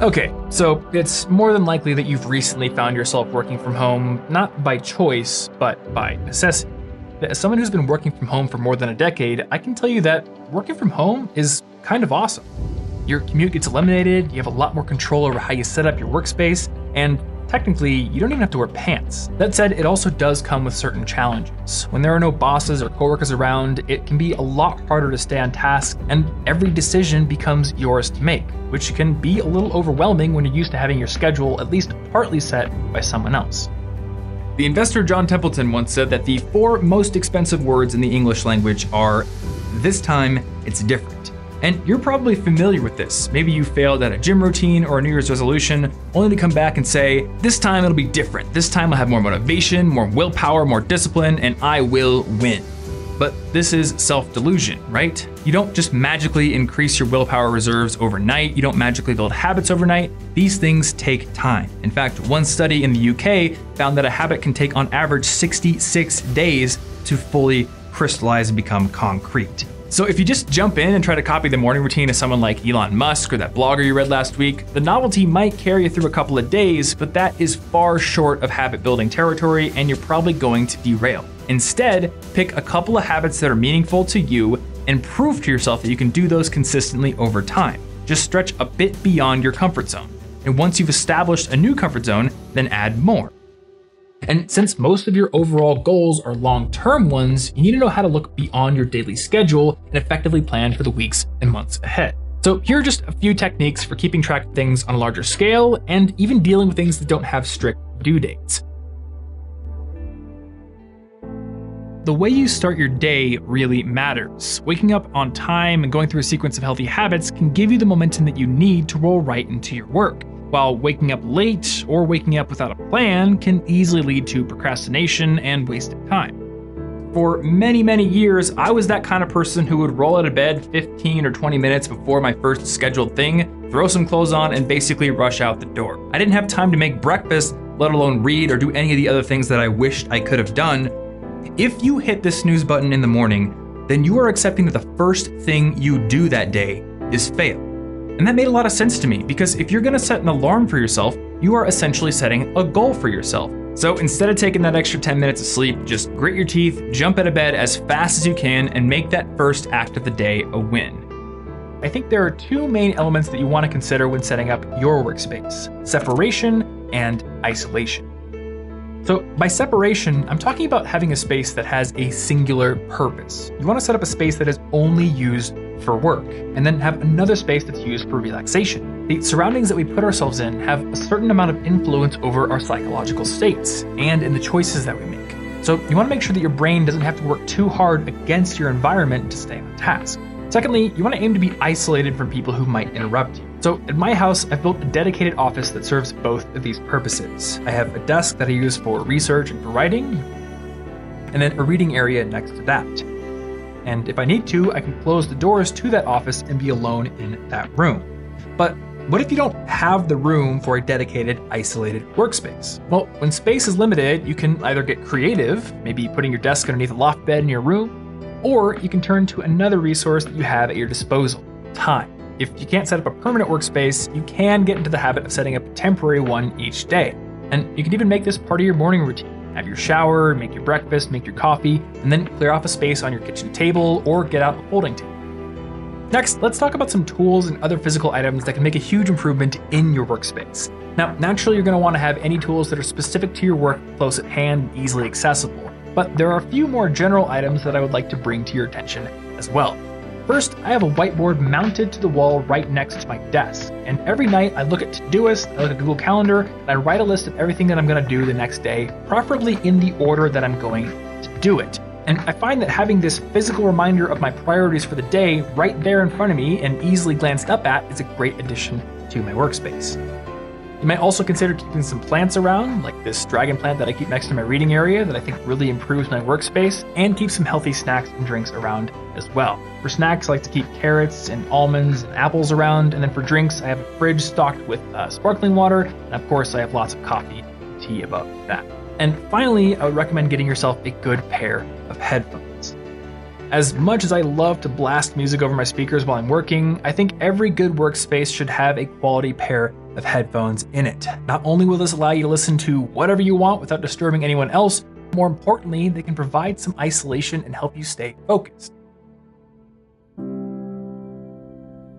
Okay, so it's more than likely that you've recently found yourself working from home, not by choice, but by necessity. As someone who's been working from home for more than a decade, I can tell you that working from home is kind of awesome. Your commute gets eliminated, you have a lot more control over how you set up your workspace, and technically, you don't even have to wear pants. That said, it also does come with certain challenges. When there are no bosses or coworkers around, it can be a lot harder to stay on task, and every decision becomes yours to make, which can be a little overwhelming when you're used to having your schedule at least partly set by someone else. The investor John Templeton once said that the four most expensive words in the English language are, "This time, it's different." And you're probably familiar with this. Maybe you failed at a gym routine or a New Year's resolution, only to come back and say, this time it'll be different. This time I'll have more motivation, more willpower, more discipline, and I will win. But this is self-delusion, right? You don't just magically increase your willpower reserves overnight. You don't magically build habits overnight. These things take time. In fact, one study in the UK found that a habit can take on average 66 days to fully crystallize and become concrete. So if you just jump in and try to copy the morning routine of someone like Elon Musk or that blogger you read last week, the novelty might carry you through a couple of days, but that is far short of habit building territory and you're probably going to derail. Instead, pick a couple of habits that are meaningful to you and prove to yourself that you can do those consistently over time. Just stretch a bit beyond your comfort zone. And once you've established a new comfort zone, then add more. And since most of your overall goals are long-term ones, you need to know how to look beyond your daily schedule and effectively plan for the weeks and months ahead. So here are just a few techniques for keeping track of things on a larger scale and even dealing with things that don't have strict due dates. The way you start your day really matters. Waking up on time and going through a sequence of healthy habits can give you the momentum that you need to roll right into your work. While waking up late or waking up without a plan can easily lead to procrastination and wasted time. For many, many years, I was that kind of person who would roll out of bed 15 or 20 minutes before my first scheduled thing, throw some clothes on, and basically rush out the door. I didn't have time to make breakfast, let alone read or do any of the other things that I wished I could have done. If you hit the snooze button in the morning, then you are accepting that the first thing you do that day is fail. And that made a lot of sense to me because if you're gonna set an alarm for yourself, you are essentially setting a goal for yourself. So instead of taking that extra 10 minutes of sleep, just grit your teeth, jump out of bed as fast as you can, and make that first act of the day a win. I think there are two main elements that you wanna consider when setting up your workspace: separation and isolation. So by separation, I'm talking about having a space that has a singular purpose. You wanna set up a space that is only used for work, and then have another space that's used for relaxation. The surroundings that we put ourselves in have a certain amount of influence over our psychological states and in the choices that we make. So you want to make sure that your brain doesn't have to work too hard against your environment to stay on task. Secondly, you want to aim to be isolated from people who might interrupt you. So at my house, I've built a dedicated office that serves both of these purposes. I have a desk that I use for research and for writing, and then a reading area next to that. And if I need to, I can close the doors to that office and be alone in that room. But what if you don't have the room for a dedicated, isolated workspace? Well, when space is limited, you can either get creative, maybe putting your desk underneath a loft bed in your room, or you can turn to another resource that you have at your disposal, time. If you can't set up a permanent workspace, you can get into the habit of setting up a temporary one each day. And you can even make this part of your morning routine. Have your shower, make your breakfast, make your coffee, and then clear off a space on your kitchen table or get out a folding table. Next, let's talk about some tools and other physical items that can make a huge improvement in your workspace. Now, naturally, you're going to want to have any tools that are specific to your work, close at hand, and easily accessible. But there are a few more general items that I would like to bring to your attention as well. First, I have a whiteboard mounted to the wall right next to my desk. And every night I look at Todoist, I look at Google Calendar, and I write a list of everything that I'm gonna do the next day, preferably in the order that I'm going to do it. And I find that having this physical reminder of my priorities for the day right there in front of me and easily glanced up at is a great addition to my workspace. You might also consider keeping some plants around, like this dragon plant that I keep next to my reading area that I think really improves my workspace, and keep some healthy snacks and drinks around as well. For snacks, I like to keep carrots and almonds and apples around, and then for drinks, I have a fridge stocked with sparkling water, and of course, I have lots of coffee and tea above that. And finally, I would recommend getting yourself a good pair of headphones. As much as I love to blast music over my speakers while I'm working, I think every good workspace should have a quality pair of headphones in it. Not only will this allow you to listen to whatever you want without disturbing anyone else, more importantly, they can provide some isolation and help you stay focused.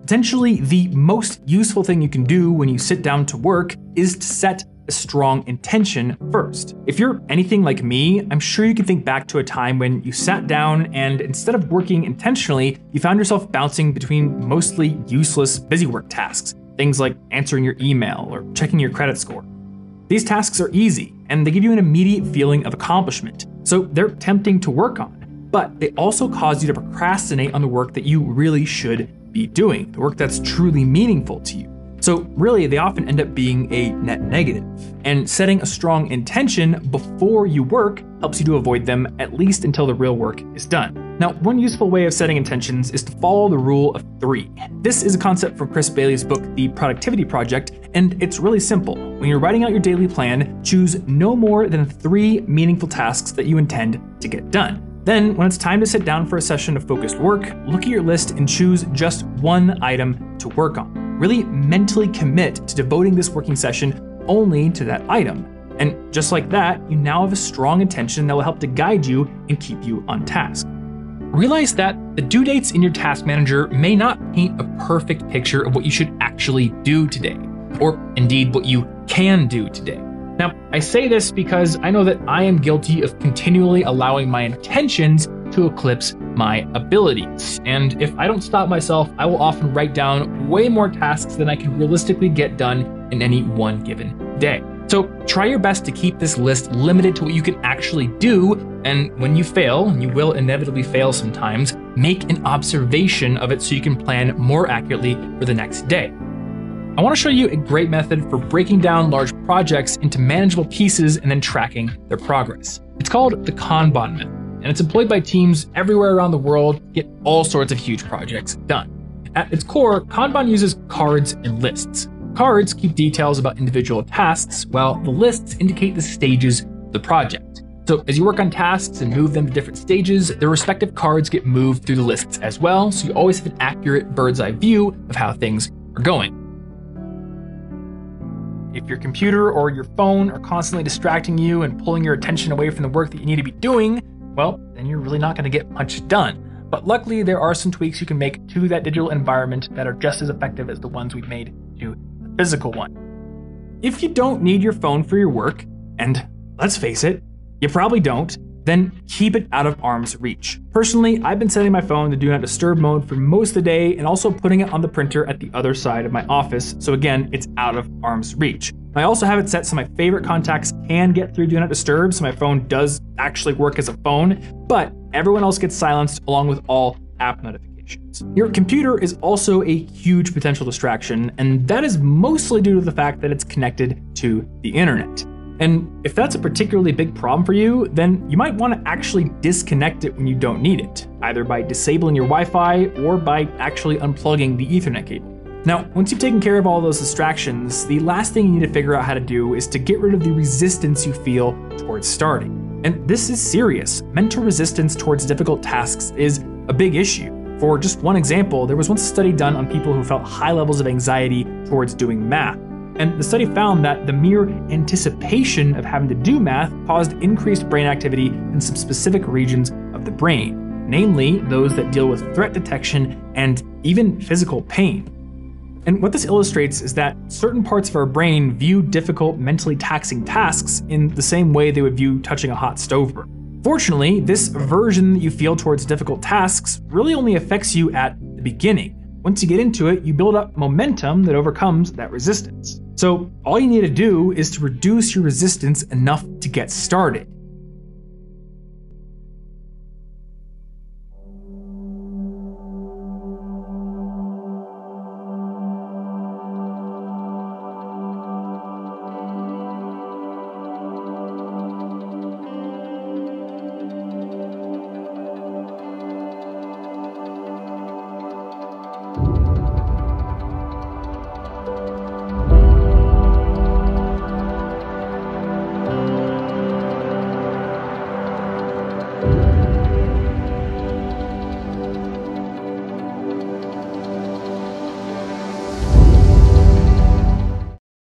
Potentially the most useful thing you can do when you sit down to work is to set a strong intention first. If you're anything like me, I'm sure you can think back to a time when you sat down and instead of working intentionally, you found yourself bouncing between mostly useless busywork tasks, things like answering your email or checking your credit score. These tasks are easy and they give you an immediate feeling of accomplishment, so they're tempting to work on, but they also cause you to procrastinate on the work that you really should be doing, the work that's truly meaningful to you. So really, they often end up being a net negative. And setting a strong intention before you work helps you to avoid them at least until the real work is done. Now, one useful way of setting intentions is to follow the rule of three. This is a concept from Chris Bailey's book, The Productivity Project, and it's really simple. When you're writing out your daily plan, choose no more than 3 meaningful tasks that you intend to get done. Then, when it's time to sit down for a session of focused work, look at your list and choose just 1 item to work on. Really mentally commit to devoting this working session only to that item. And just like that, you now have a strong intention that will help to guide you and keep you on task. Realize that the due dates in your task manager may not paint a perfect picture of what you should actually do today, or indeed what you can do today. Now, I say this because I know that I am guilty of continually allowing my intentions to eclipse my abilities. And if I don't stop myself, I will often write down way more tasks than I can realistically get done in any one given day. So try your best to keep this list limited to what you can actually do. And when you fail, and you will inevitably fail sometimes, make an observation of it so you can plan more accurately for the next day. I want to show you a great method for breaking down large projects into manageable pieces and then tracking their progress. It's called the Kanban Method, and it's employed by teams everywhere around the world to get all sorts of huge projects done. At its core, Kanban uses cards and lists. Cards keep details about individual tasks, while the lists indicate the stages of the project. So as you work on tasks and move them to different stages, their respective cards get moved through the lists as well, so you always have an accurate bird's eye view of how things are going. If your computer or your phone are constantly distracting you and pulling your attention away from the work that you need to be doing, well, then you're really not going to get much done. But luckily, there are some tweaks you can make to that digital environment that are just as effective as the ones we've made to the physical one. If you don't need your phone for your work, and let's face it, you probably don't, then keep it out of arm's reach. Personally, I've been setting my phone to do not disturb mode for most of the day and also putting it on the printer at the other side of my office, so again, it's out of arm's reach. I also have it set so my favorite contacts can get through do not disturb, so my phone does actually work as a phone, but everyone else gets silenced along with all app notifications. Your computer is also a huge potential distraction, and that is mostly due to the fact that it's connected to the internet. And if that's a particularly big problem for you, then you might want to actually disconnect it when you don't need it, either by disabling your Wi-Fi or by actually unplugging the Ethernet cable. Now, once you've taken care of all those distractions, the last thing you need to figure out how to do is to get rid of the resistance you feel towards starting. And this is serious. Mental resistance towards difficult tasks is a big issue. For just one example, there was once a study done on people who felt high levels of anxiety towards doing math. And the study found that the mere anticipation of having to do math caused increased brain activity in some specific regions of the brain, namely those that deal with threat detection and even physical pain. And what this illustrates is that certain parts of our brain view difficult, mentally taxing tasks in the same way they would view touching a hot stove burner. Fortunately, this aversion that you feel towards difficult tasks really only affects you at the beginning. Once you get into it, you build up momentum that overcomes that resistance. So all you need to do is to reduce your resistance enough to get started.